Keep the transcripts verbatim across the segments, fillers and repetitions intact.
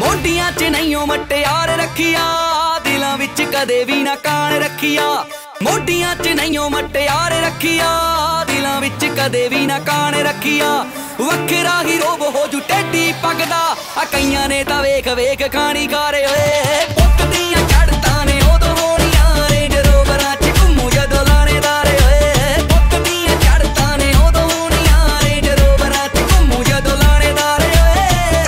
मोडिया च नहीं मटियार रखिया, दिल विच कदे भी ना कान रखिया। मोडिया च नहीं मटियार रखिया, दिल विच कदे भी ना कान रखिया। वखरा ही रोब हो जू टेडी पगदा, कईयां ने तां वेख वेख खानी खारे होए। पुकदियां चढ़ता ने उदों होणियां रेंज रोवरां च घुम्मू जदों लाणेदारे होए। पुकदियां चढ़ता ने उदों होणियां रेंज रोवरां च घुम्मू जदों लाणेदारे होए।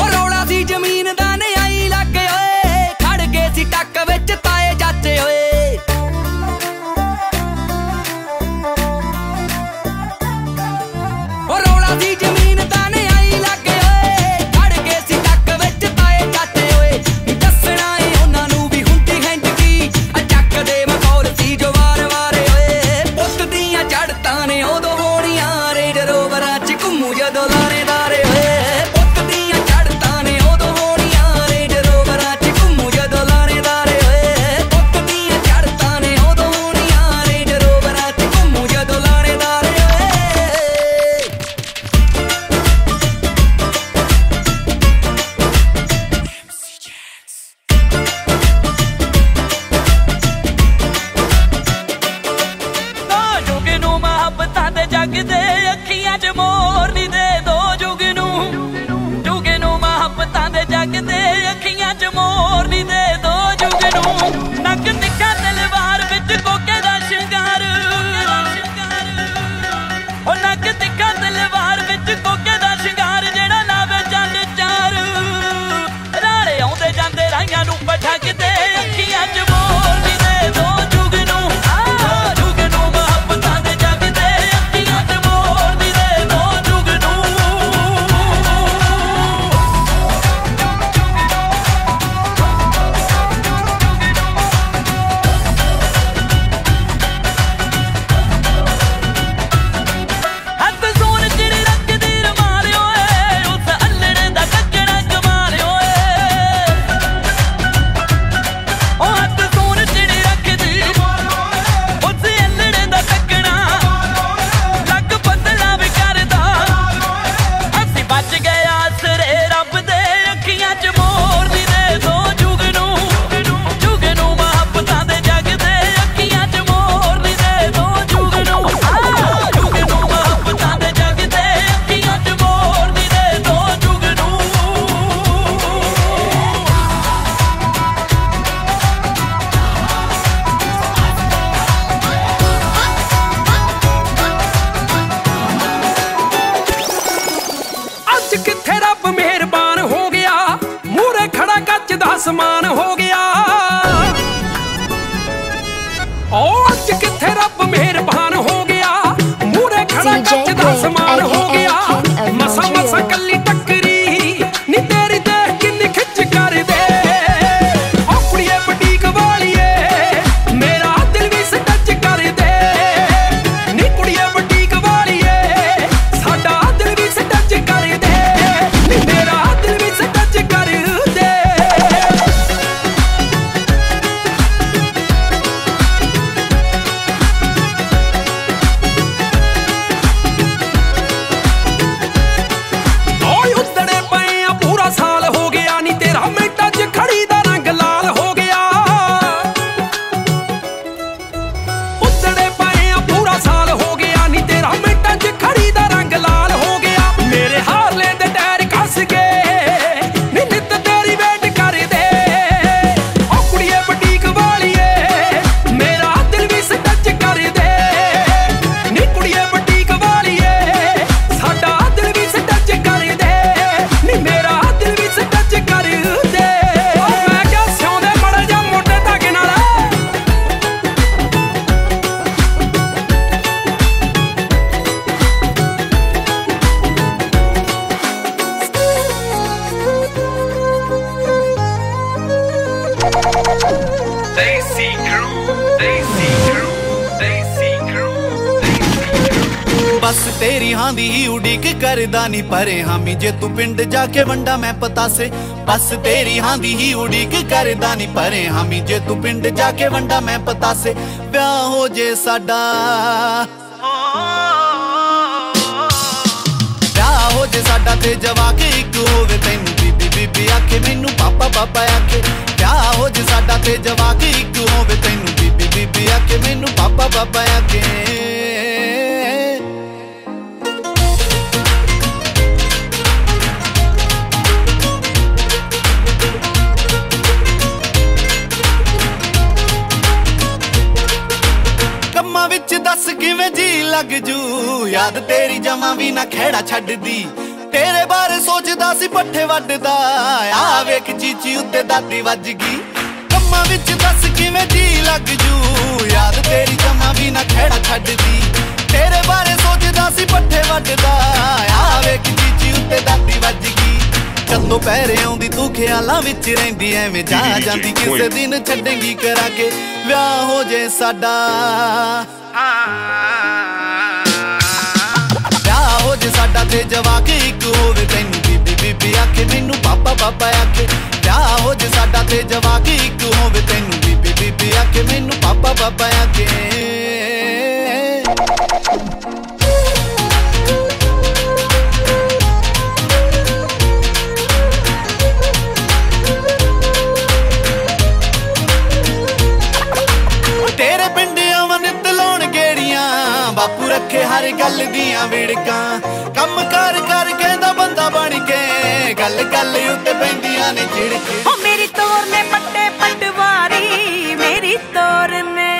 ओ रौला सी जमीन दा ने आई लागे होए, खड़ गए सी टक्क विच ताए चाचे होए। समान हो गया और किथे रब मेहरबान हो गया, मूरे खड़ा कच्च दा समान हो गया। मसा मसा कली टक्करी नी तेरी देख किन्नी खिच कर दे। अपनिए बुटीक वालिए मेरा दिल भी सटच कर दे। नी कुड़िए बुटीक वालिए साडा दिल भी सटच कर दे। नी मेरा दिल भी सटच कर दे। बस तेरी हाँ दी ही उड़ीक कर दानी परे हामी जे तू पिंड जाके वंडा मैं पता से। बस तेरी हाँ दी ही उड़ीक कर दानी परे हामी जे तू पिंड जाके वंडा मैं पता से। ब्याह हो जे साडा ब्याह हो जे साडा ते जवाक एक होवे तैनू बीबी बीबी आखे मैनू पापा पापा आखे। ब्याह हो जे साडा ते जवाक एक होवे तैनू बीबी बीबी आखे मैनू पापा पापा आखे। दस किवें जी लग जू याद तेरी जमा भी ना खेड़ा छड़ दी तेरे बारे सोचदा सी पट्ठे वड्डदा आ वेख चीची उत्ते दादी वज गई। कम्मा विच दस किवें जी लग जू याद तेरी जमा भी ना खेड़ा छड़ दी तेरे बारे सोचदा सी पट्ठे वड्डदा आ वेख चीची उत्ते दादी वज गई। चंदो पैरे आउंदी तू ख्यालां विच रहिंदी एवें जा जांदी किसे दिन छड्डेंगी करा के। व्याह हो जे साडा ब्याह हो जे साडा ते जवाक एक होवे तैनू बीबी बीबी आखे मैनू पापा पापा आखे। ब्याह हो जे साडा ते जवाक एक होवे तैनू बीबी बीबी आखे मैनू पापा पापा आखे। बापू रखे हर गल दियां विड़का कम कर कर कहंदा बंदा बन के गल गल उत्ते पैंदियां ने झिड़के। ओ मेरी तोर ने पट्टे पटवारी मेरी तोर ने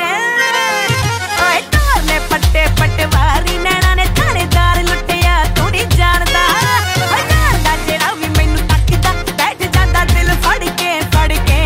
आए तोर ने पट्टे पटवारी नैना ने थानेदार लुटिया तू नहीं जानदा ओ जानदा जेड़ा वी मैनू तकदा बैठ जांदा दिल फड़ के फड़ के।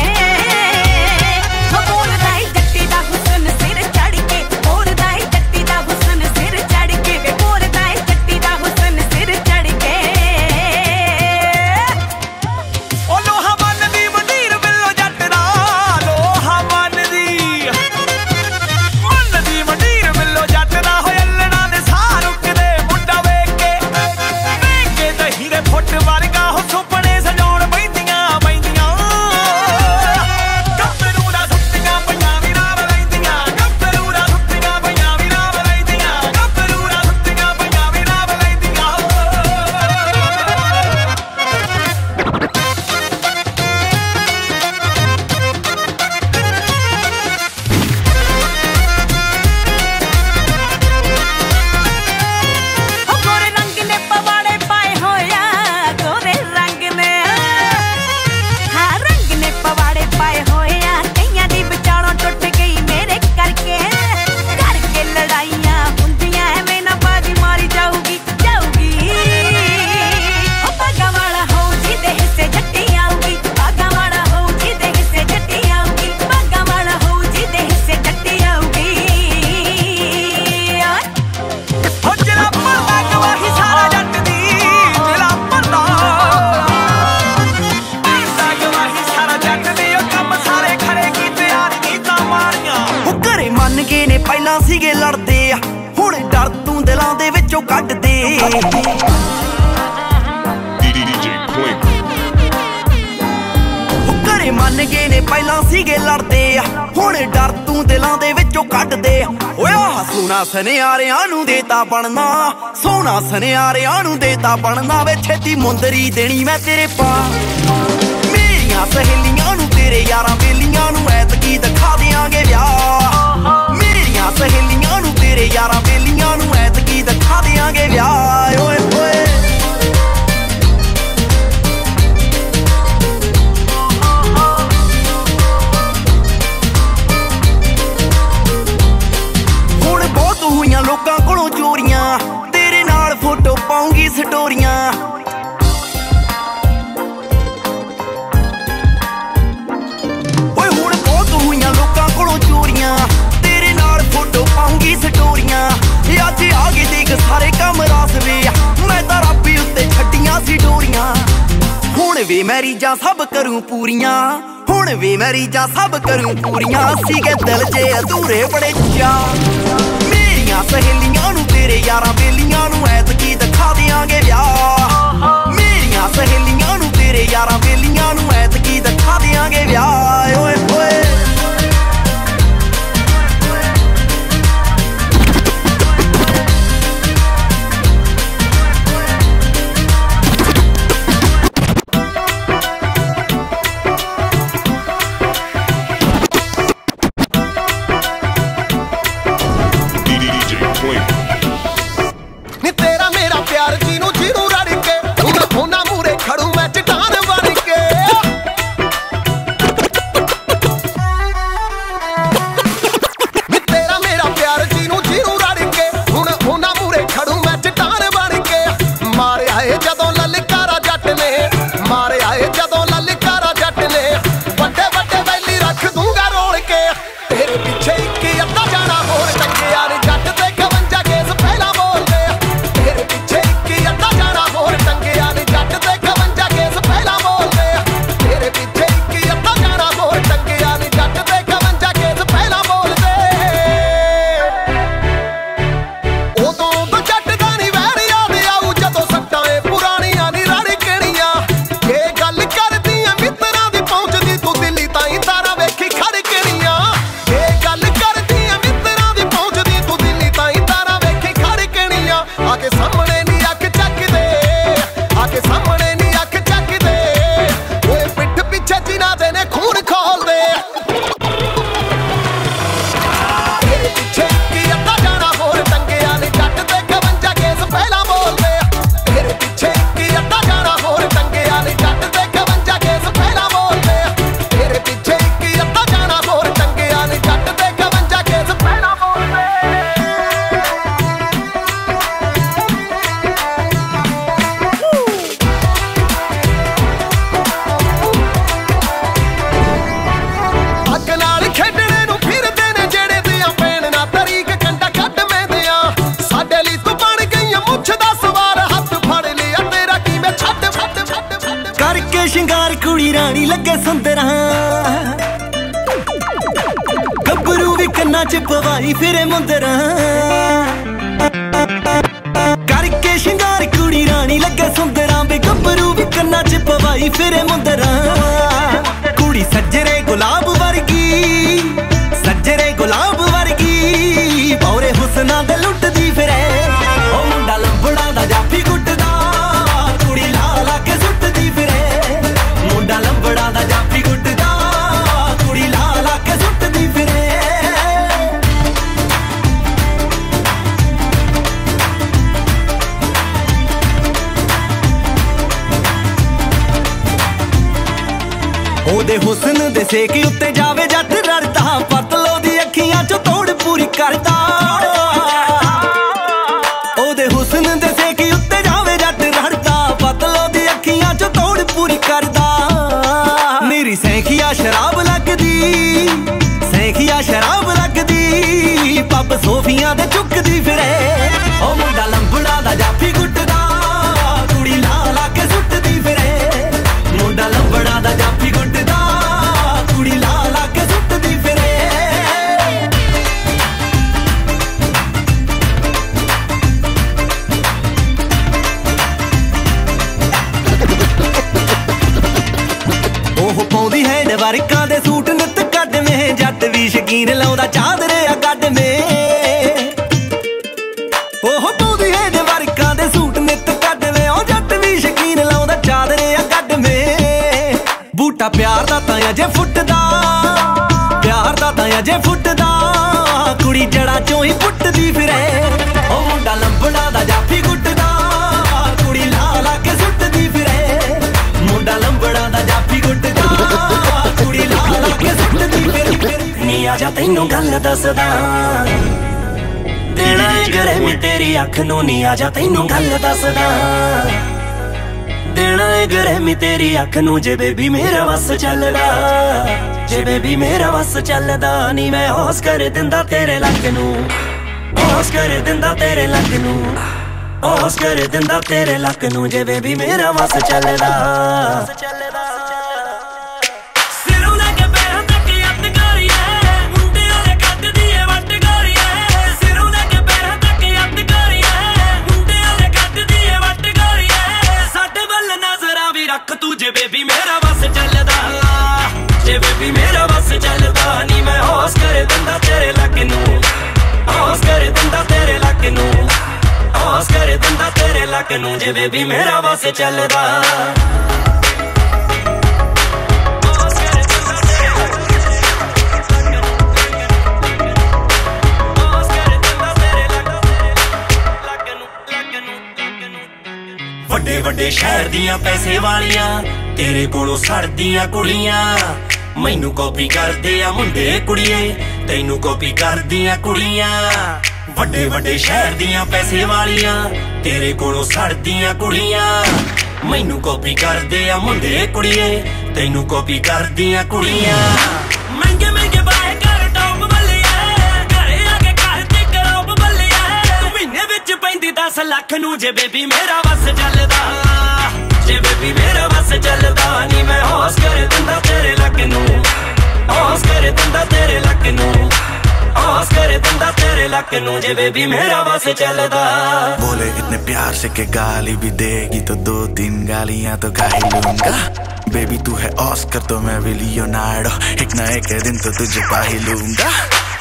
सोना सन्यारियां नू देता बनना वे छेती मुंदरी देनी मैं तेरे पा। मेरियां सहेलियां नू तेरे यारां बेलियां नू ऐतकी दिखा देंगे ब्याह। मेरियां सहेलियां नू तेरे यारां बेलियां नू ऐतकी दिखा देंगे ब्याह। ओए ओए स्टोरियां ओए हुण बहुत होईयां लोकां कोलों चोरियां तेरे नाल फोटो पाऊंगी स्टोरियां। अज आ गए देख सारे काम रास वे मैं तां रब उत्ते छड्डियां सी डोरियां। हुण वे मैरिजां सब करूं पूरियां हुण वे मैरिजां सब करूं पूरियां सीगे दिल जे अधूरे बड़े चा। मेरियां सहेलियां नू तेरे यारा बेलियां नू ऐतकी दिखा देंगे ब्याह, मेरिया सहेलियां नू तेरे यारा बेलियां नू ऐतकी दिखा देंगे ब्याह। ओए ओए जे बेबी मेरा बस चलदा, जे बेबी मेरा बस चलदा नी, मैं होश कर दिंदा तेरे लग नू, होश कर दिंदा तेरे लग नू, होश कर दिंदा तेरे लग नू, जे बेबी मेरा बस चलदा। तैनू जे बेबी मेरा बस चलदा। वड्डे वड्डे शहर दियां पैसे वालियां तेरे कोलों सड़दियां कुड़ियां, मैनू कॉपी करदे आ मुंडे कुड़िए, तैनू कॉपी करदियां कुड़ियां। वड्डे वड्डे शहर दियां पैसे वालियां तेरे कोलों सड़दियां कुड़ियां, मैनू कॉपी करदे आ मुंडे कुड़िए, तैनू कॉपी करदियां कुड़ियां। महंगे महंगे बाय कर टॉप बल्लिया, घरे आके करते करौप बल्लिया, महीने विच पैंदी दस लख नू जे बेबी मेरा बस चलदा, जे बेबी मेरा बस चलदा नी मैं होश कर दिंदा तेरे लक नू, होश कर दिंदा तेरे लक नू, होश कर दिंदा तेरे लक नू जे बेबी मेरा बस चलदा। बोले इतने प्यार से के गाली भी देगी तो दो तीन गालियां तो खा ही लूंगा, बेबी तू है ऑस्कर तो मैं भी लियोनार्डो, एक ना एक दिन तो तुझे पा ही लूंगा।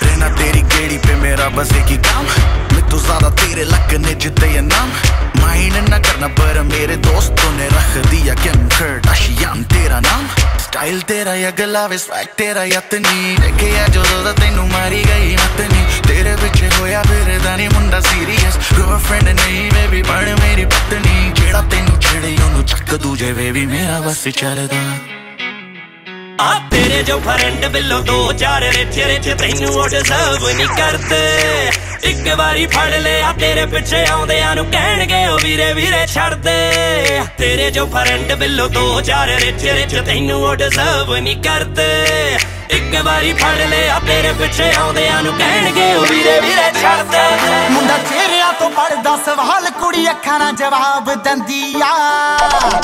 रहना तेरी गेड़ी पे मेरा बस एक ही काम, मैं तो ज्यादा तेरे लक ने जिते ये नाम, माइंड ना करना पर मेरे दोस्तों ने रख दिया किम कार्दाशियान तेरा नाम। स्टाइल तेरा या गला वे स्वैग तेरा यतनी, लेके आ जो रोजा तेनू मारी गई मतनी, तेरे पीछे होया फिर दानी मुंडा सीरियस, गर्लफ्रेंड नहीं बेबी बन मेरी पत्नी, जेड़ा तेनू छेड़े ओनू चक दूजे बेबी मेरा बस चलदा। आप तेरे जो फ्रेंड बिलो दो चार रिच रिच तैनू डिजर्व नहीं करते, एक बारी फड़ लिया तेरे पिछे आउंदियां नू कहणगे ओ वीरे वीरे छड़ दे। तेरे जो फ्रेंड बिलो दो चार रिच रिच तैनू डिजर्व नहीं करते, एक बारी फड़ लिया तेरे पिछे आउंदियां नू कहणगे ओ वीरे वीरे छड़ दे। मुंडा चेहरिया तो पढ़दा सवाल कुड़ी अखां नाल जवाब दिंदी आ,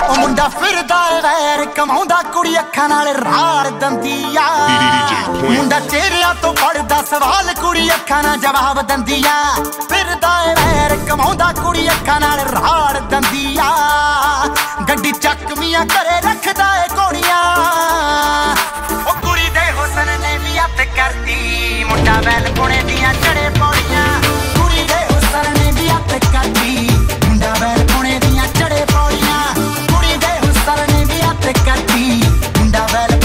ओ मुंडा फिरदा वैर कमाउंदा कुड़ी अखां नाल रार दंदी आ। मुंडा चेहरिया तो पढ़दा सवाल कुड़ी अखां नाल जवाब दंदी आ, फिरदा वैर कमाउंदा कुड़ी अखां नाल रार दंदी आ, गड्डी चकमियां करे रखदा ए कोड़ियां, ओ कुड़ी दे हुसन ने भी हथ करदी, मुंडा वैल पुणे दियां चढ़े पौड़ियां, कुड़ी दे हुसन ने भी हथ करदी, मुंडा वैल पुणे दियां चढ़े पौड़ियां, कुड़ी दे हुसन ने भी हथ करदी, मुंडा वैल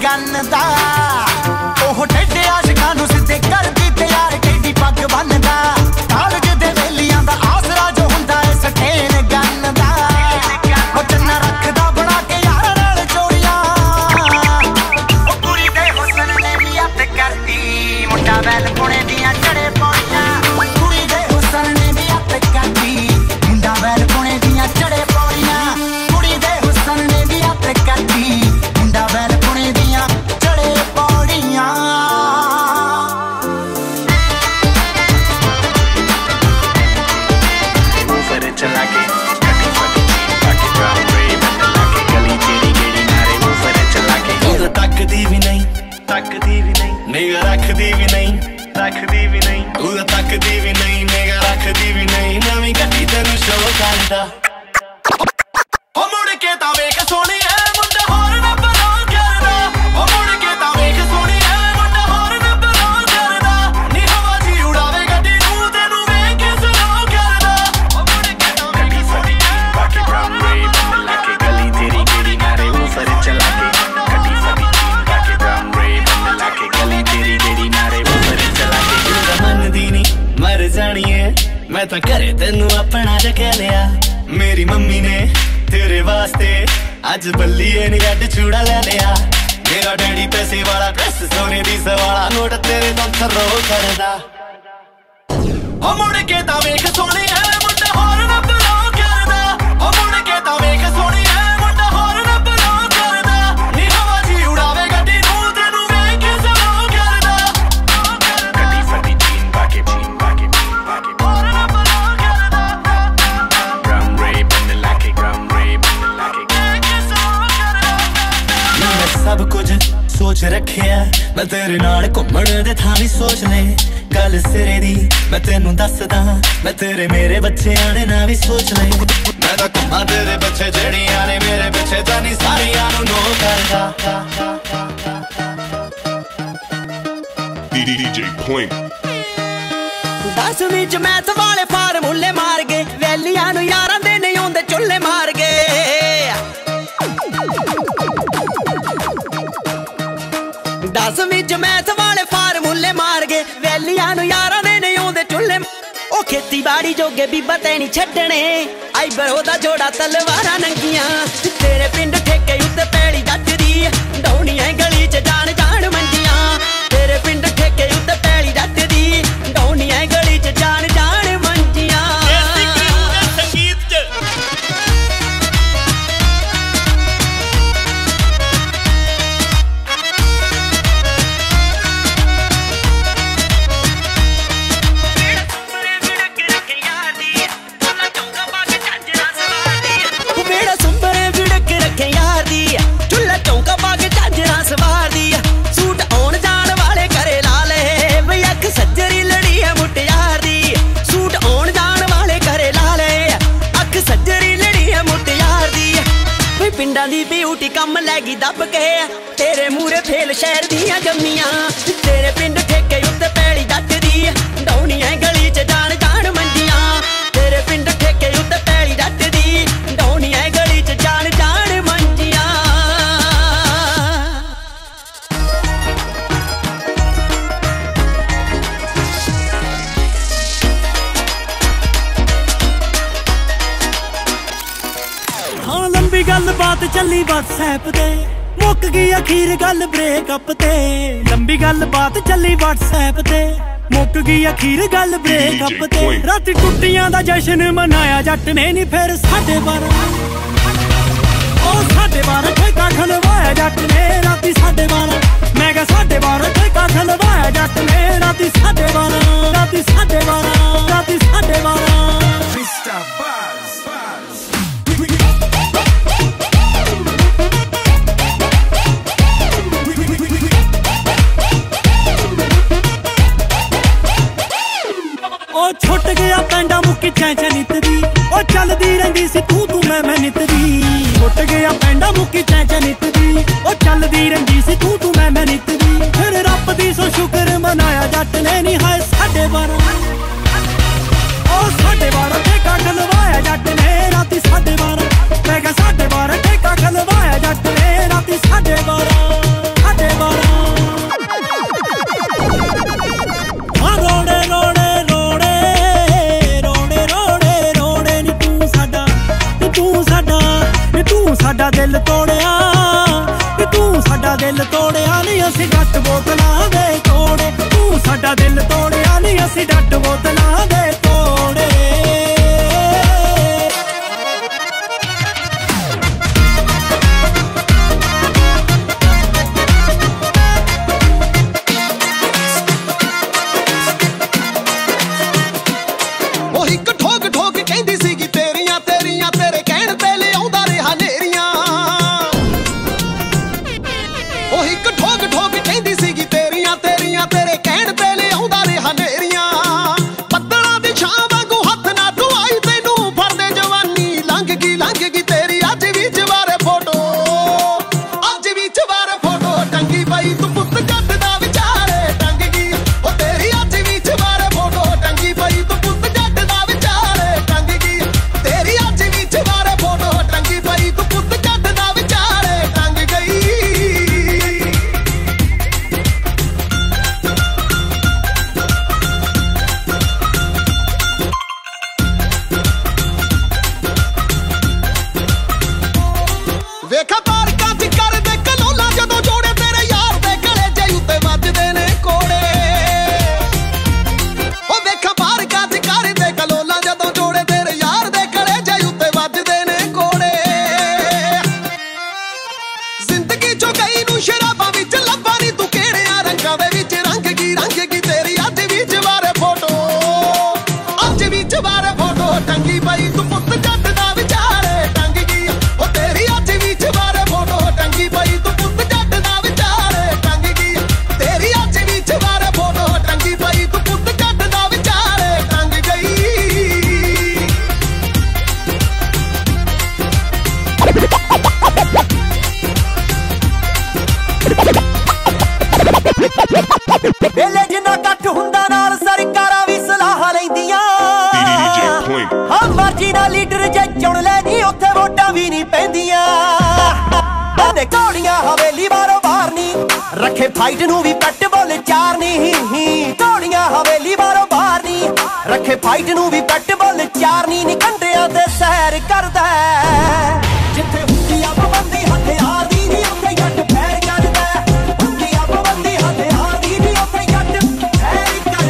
गन्दा। ओह टेढ़े आशिकां नूं सिद्धे करदी तैयार टेढ़ी पग बन्नदा, कालज दे वेलियां दा आसरा जो हुंदा ऐ सटेन गन्दा, ओ चन्ना रखदा बना के यार नाल जोड़ियां, ओ कुड़ी दे हुसन ने भी हथ करदी, मुंडा वैल पुणे दियां चढ़े पौड़ियां, कुड़ी दे हुसन ने भी हथ करदी, मुंडा वैल पुणे दियां चढ़े पौड़ियां, कुड़ी दे हुसन ने भी हथ करदी, मुंडा वैल अज बल्लिए नी अड चूड़ा ले लिया, मेरा डैडी पैसे वाला ड्रेस सोने दी सवाला नोट तेरे तो थरो करदा, ओ मुड़ के ता वेख सोने है मुंडा होर ना बलो करदा, ओ मुड़ के ता वेख सोने है मुंडा होर ना बलो करदा, नी हवा जी उड़ावे गड्डी नू तेनू वेख के सलो करदा, गड्डी फटी जीन बाकी जीन बाकी जीन बाकी होर ना बलो करदा, ग्राम रे बंद लाके ग्राम रे बंद लाके सब कुछ सोच सोच रखिया मैं तेरे नाल घूमण दे थां वी सोच ले गल सिरे दी मैं तेनू दसदा मैं तेरे मेरे बच्चेयां दे नां वी सोच ले मैं तां घुम्मां तेरे पिछे जेड़ियां ने मेरे पिछे तां नहीं सारियां नू नो करदा डीजे Point दस विच मैथ वाले फार्मूले मार गए वैलियां नू यारां दे नहीं होंदे चुल्ले मार गए दस विच मैथ वाले फार्मूले मार गए वैलियां नू यारां दे नहीं होंदे चुल्ले ओ खेती बाड़ी जोगे भी बते नहीं छड्डने आई बरो दा जोड़ा तलवारां नंगियां तेरे पिंड ठेके उत्ते पैली जट दी डौनी है गली च जान जान मंगियां तेरे पिंड ठेके उत्ते पैली जट दी डौनी है गली च जान जान मंगियां संगीत पिंडा दी ब्यूटी कम लैगी दब के तेरे मूरे फेल शहर दिया जम्मियां तेरे पिंड ठेके उत्ते पैली जट दी डौनी है गली च जान जान मंडियां तेरे पिंड ठेके उत्ते पैली जट दी डौनी है गली च जान जान मंडियां गल बात चली व्हाट्सएप ते मुक गई अखीर गल ब्रेकअप ते लंबी गल बात चली व्हाट्सएप ते मुक गई अखीर गल ब्रेकअप ते राती टुट्टियां दा जश्न मनाया जट ने नी फिर साढ़े बारां ओ साढ़े बारां ठेका खलवाया जट ने राती साढ़े बारां मैं कहा साढ़े बारां ठेका खलवाया जट ने राती साढ़े बारां राती साढ़े बारां राती साढ़े बारां छुट गया पेंडा मुकी चैंचा नित दी ओ चलदी रहिंदी सी तू तू मैं मैं नित दी छुट गया पेंडा मुकी चैंचा नित दी ओ चलदी रहिंदी सी तू तू मैं मैं नित दी फिर रब दी सो शुक्र मनाया जट ने नी हाय साढ़े बारां ओ साढ़े बारां ठेका खलवाया जट ने राती साढ़े बारां मैं कहा साढ़े बारां ठेका खलवाया जट ने राती साढ़े बारां साढ़े बारां हां रोड़े रोड़े साडा दिल तोड़िया तू साडा दिल तोड़िया नी असीं डट बोतलां दे तोड़े तू साडा दिल तोड़िया नी असीं डट बोतलां दे तोड़े भी नहीं पैंदियां बने कौड़ियां हवेली बारो बार नी रखे फाइट नू भी पट बोले चार नी कौड़ियां हवेली बारो बार नी रखे फाइट नू भी पट बोले चार नी नी कंडियां दे सहर करदा जिथे हुंदियां पाबंदी हथियार दी नी उंदे जट फैर करदा हुंदियां पाबंदी हथियार दी नी उंदे जट फैर करदा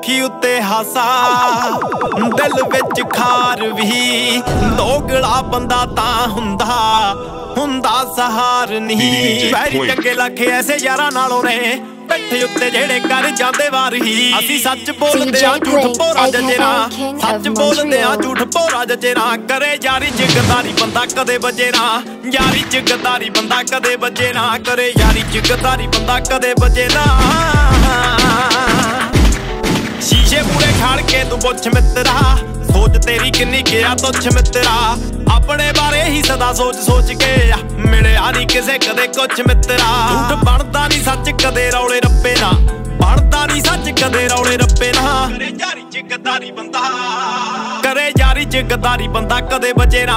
अखी उत्ते हासा दिल विच खार भी दोगला बंदा तां हुंदा हुंदा सहार नहीं। वैरी चंगे लगे ऐसे यारा नालों ने बैठे उत्ते जेड़े कर जांदे वार ही। असी सच बोलदे आ झूठ भोरा जजेरा, सच बोलदे आ झूठ भोरा जजेरा। करे यारी च गद्दारी बंदा कदे बजेरा, यारी च गद्दारी बंदा कदे बजेरा। करे यारी च गद्दारी बंदा कदे बजेरा। शीशे पूरे खाड़ के तू पुछ मित्रा, सोच तेरी किन्नी गया तुछ मित्रा। अपने बारे ही सदा सोच सोच के मिले आनी किसे कदे कुछ मित्रा। झूठ बनता नहीं सच कदे रौले रब्बे ना, बनता नहीं सच कदे रौले रब्बे ना। करे यारी च गद्दारी बंदा, करे यारी च गद्दारी बंदा कदे बचे ना,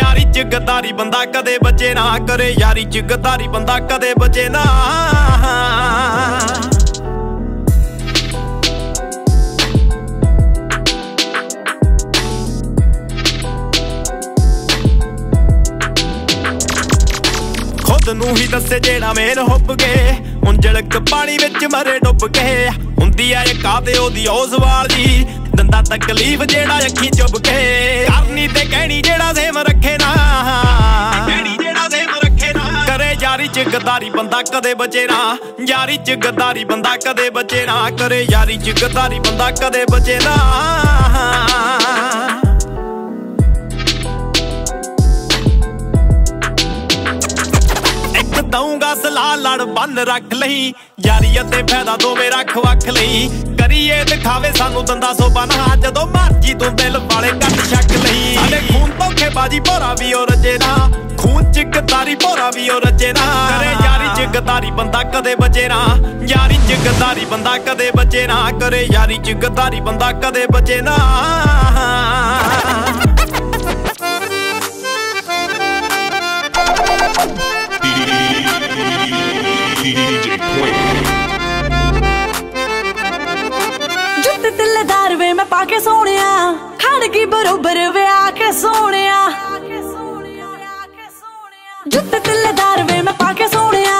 यारी च गद्दारी बंदा कदे बचे ना। करे यारी च गद्दारी बंदा कदे बचे ना। नूं ही दस्से जेड़ा मेर हुब गए उंजलक पानी विच मरे डुब गए। हुंदी ऐ कादे ओदी ओस वाली दंदा तकलीफ जेड़ा अखी चुभ के करनी ते कहनी जेड़ा सेम रखे ना, कहनी जेड़ा सेम रखे ना। करे यारी च गद्दारी बंदा कदे बचे ना, यारी च गद्दारी बंदा कदे बचे ना। करे यारी च गद्दारी बंदा कदे बचे ना। दूंगा सलाह लड़ बन रख लई, यारी अते फायदा दो मेरा खवख लई। करिए दिखावे सानू दंदा सोपाना, जदों मर्जी तू दिल वाले कट शक लई। साडे खून धोखेबाजी भोरा भी ओ रजे ना, खून च गद्दारी भोरा भी ओ रजे ना। करे यारी च गद्दारी बंदा कदे बचे ना, यारी च गद्दारी बंदा कदे बचे ना। करे यारी च गद्दारी बंदा कदे बचे ना। जुत्ते तिल्लेदार वे मैं पाके सोनिया, खड़ की बरोबर वे आके सोनिया। जुत्ते तिल्लेदार वे मैं पाके सोनिया,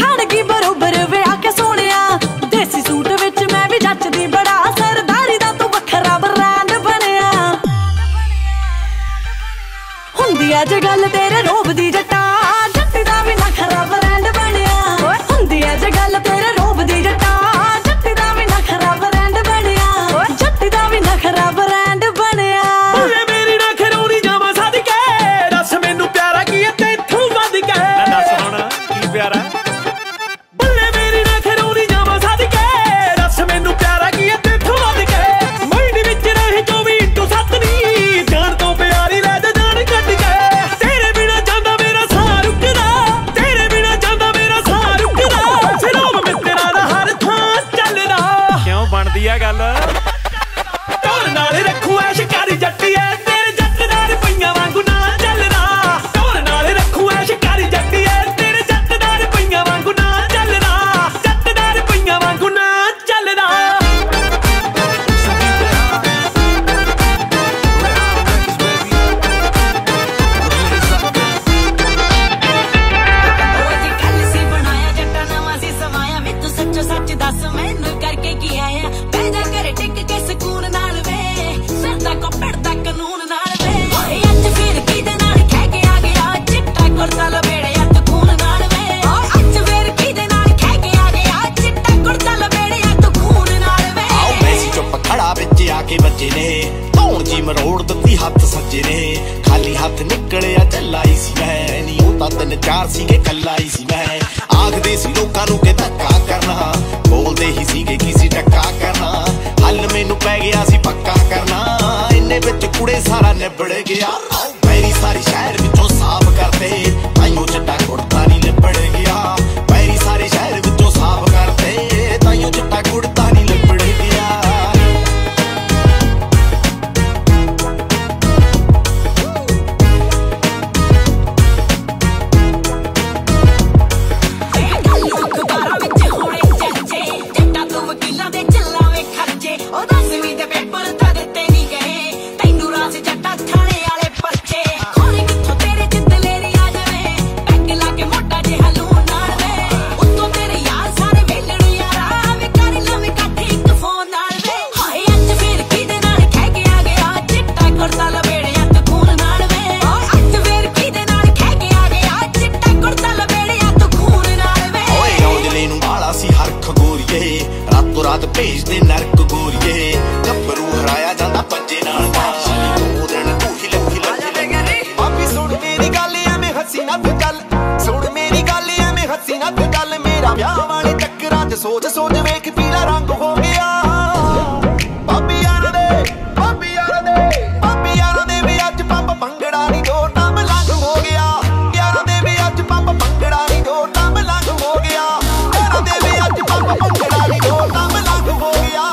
खड़ की बरोबर वे आके सोनिया। देसी सूट विच मैं भी जचदी बड़ा, सरदारी दा तू वखरा ब्रांड बनिया। हुंदी अज गल तेरे रोब दी जटा, जट्टी दा भी नखरा ब्रांड बनिया। हुंदी अज गल तेरे रोब दी जटा, सोच सोच वेख पीला रंग हो गया। भाभी यार दे भाभी यार दे भाभी यार दे भी अज पापा भंगड़ा नहीं डोरदा मलंग हो गया। यार दे भी अज पापा भंगड़ा नहीं डोरदा मलंग हो गया। यार दे भी अज पापा भंगड़ा नहीं डोरदा मलंग हो गया।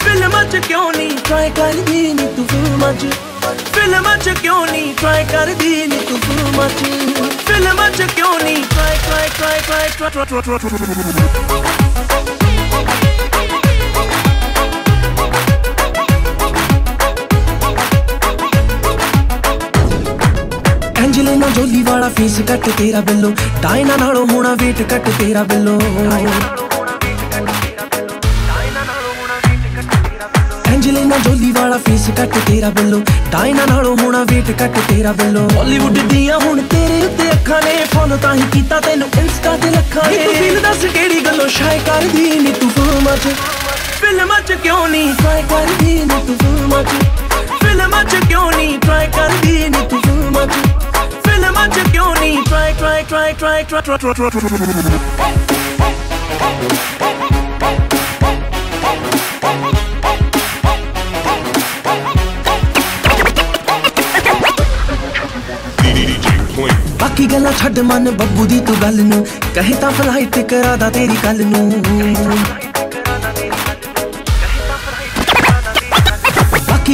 फिल्म च क्यों नहीं ट्राई कर दी नी तू फिल्म च फिल्म च क्यों नहीं ट्राई कर दी नी तू फिल्म च फिल्म च क्यों नहीं try try try try try Angelina Jolie वाला फीस कट तेरा बिलो डायना नालों होना वेट कट तेरा बिलो एंजेलिना जोली वाला फीस कट तेरा बिलो डायना नालों होना वेट कट तेरा बिलो बॉलीवुड दिया हुण तेरे उत्ते अखां ने फॉलो ताही कीता तैनूं इंस्टा ते लखां ने तू दिल दस केड़ी गल्लों शाय कर दी नी तू फिल्मां च फिल्मां च क्यों नहीं ट्राई कर दी नी तू फिल्मां च फिल्मां च क्यों नहीं ट्राई कर दी नी तू फिल्मां च Try, try, try, try, try, try, try, try, बाकी गल्लां छड्ड मन बब्बू दी तू गल नूं कहे तां फ्लाइट करा दा तेरी कल नूं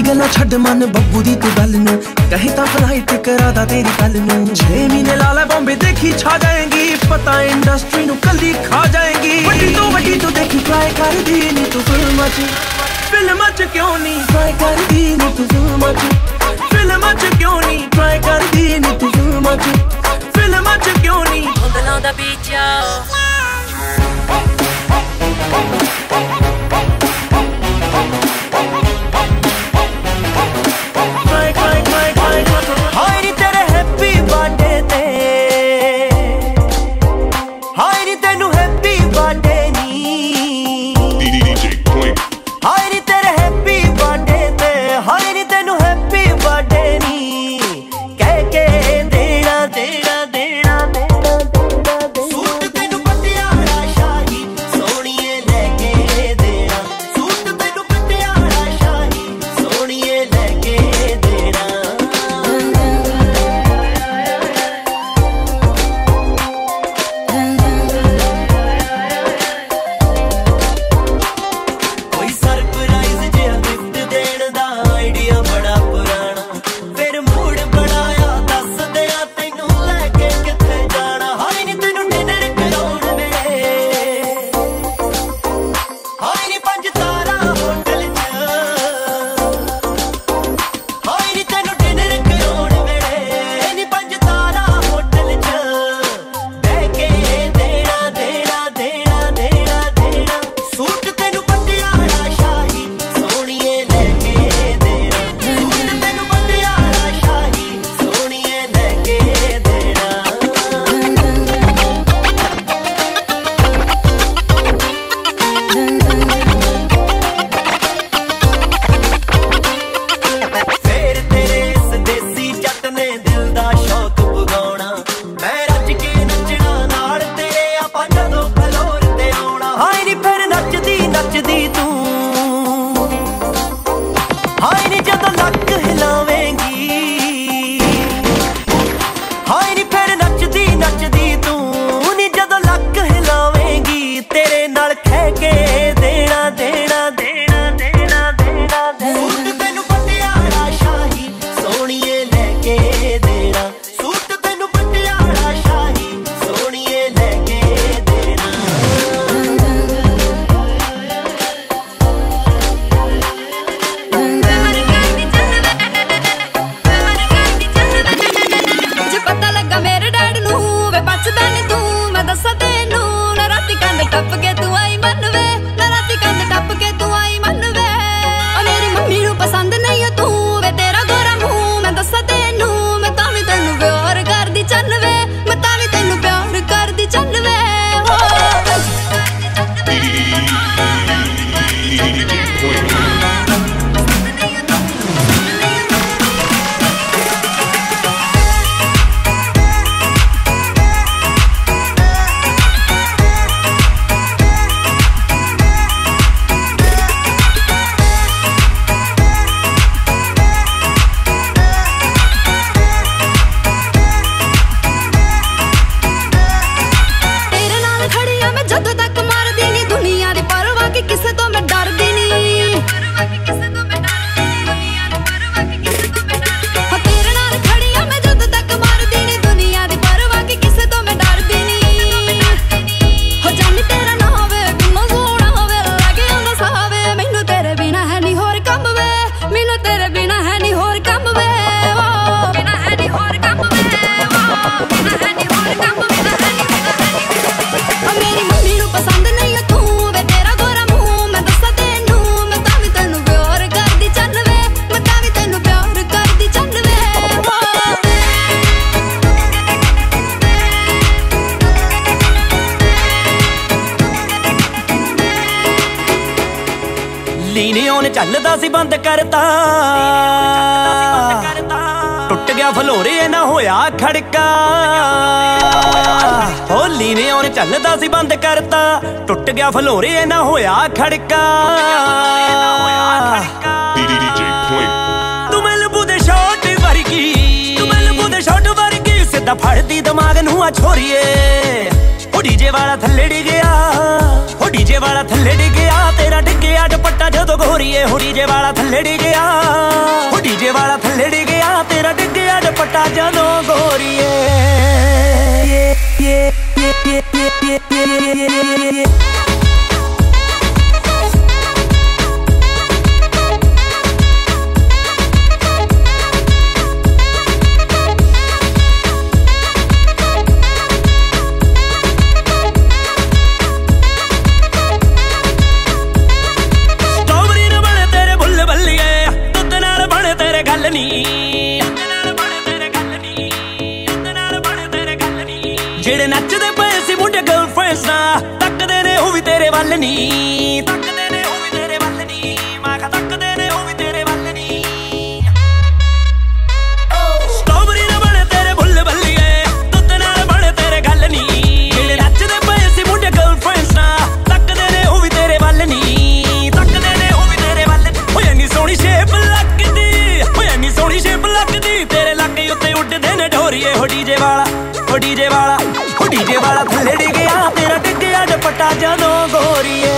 गल्लां छड्ड मन बब्बू दी तू गल नूं कहे तां फ्लाइट करा दा तेरी कल नूं छे महीने ला लै बॉम्बे देखी छा जाएगी पता इंडस्ट्री नूं कल्ली खा जाएगी वड्डी तू वड्डी तू देखी ट्राई कर दी नी तू फिल्मां च फिल्मां च क्यों नहीं ट्राई कर दी नी तू फिल्मां च फिल्मां च क्यों नहीं ट्राई कर दी नी तू फिल्मां च फिल्मां च क्यों नहीं बदलां दा बीचा Hey सीने ओने चलदा सी बंद करता, टुट गया फलोरे ना होया खड़का। होली ने ओने चलदा सी बंद करता, टुट गया फलोरे ना होया खड़का। तू मैं लबू दे शॉट वर्गी, तू मैं लबू दे शॉट वर्गी, सीधा फड़दी दिमाग नूं आ छोरिए। ओ डीजे वाला थल्ले डी गया, ओ डीजे वाला थल्ले डी गया, तेरा ढिगिया दुपट्टा जदों घोरिए। ओ डीजे वाला थल्ले डी गया, ओ डीजे वाला थल्ले डी गया, तेरा ढिगिया दुपट्टा जदों घोरिए। जेड़े नचदे पए सी मुंडे गर्लफ्रेंड्स ना, तकदे ने ओह वी तेरे वल नी, तकदे ने ओह वी तेरे वल नी, मैं कहा तकदे ने ओह वी तेरे वल नी। स्ट्रॉबेरी ना बने तेरे भुल भल्लिए, दुद्ध नाल बने तेरे गल नी। जेड़े नचदे पए सी मुंडे गर्लफ्रेंड्स ना, तकदे ने ओह वी तेरे वल नी, तकदे ने ओह वी तेरे वल नी। ओए इन्नी सोहनी शेप लगदी, ओए इन्नी सोहनी शेप लगदी, तेरे लागे उत्ते उड्डदे ने ढोरिए। हो डीजे वाला, ओ डीजे वाला, ओ डीजे वाला थल्ले डी गया, तेरा ढिगिया दुपट्टा जदों घोरिए।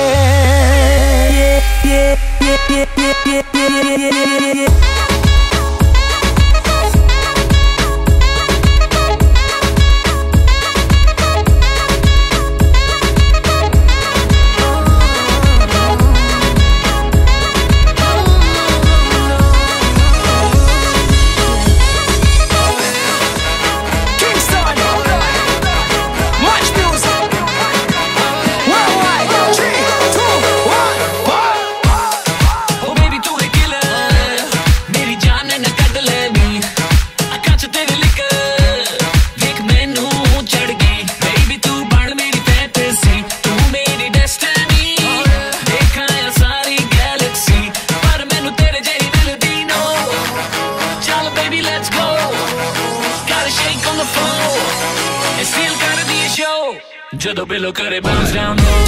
Jadon Bello cut it bounce down low.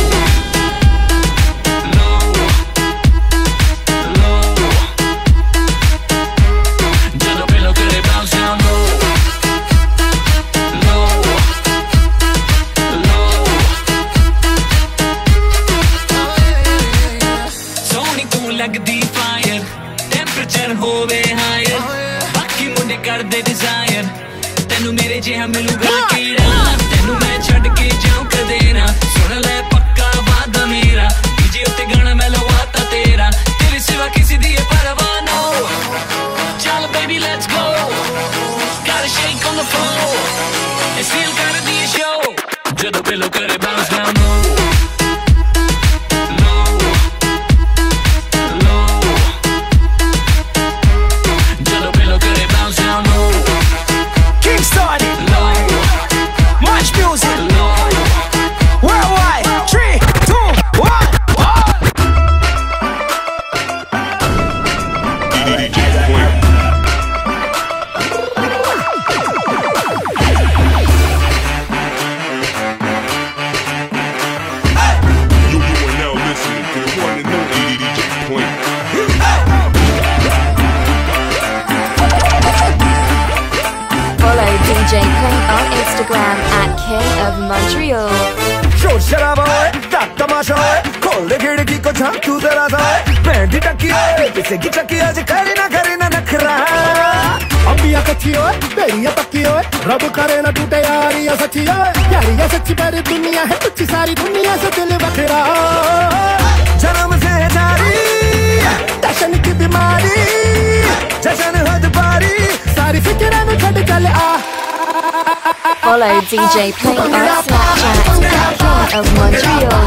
Follow D J Play on Snapchat of Montreal.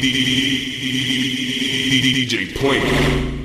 D J Point.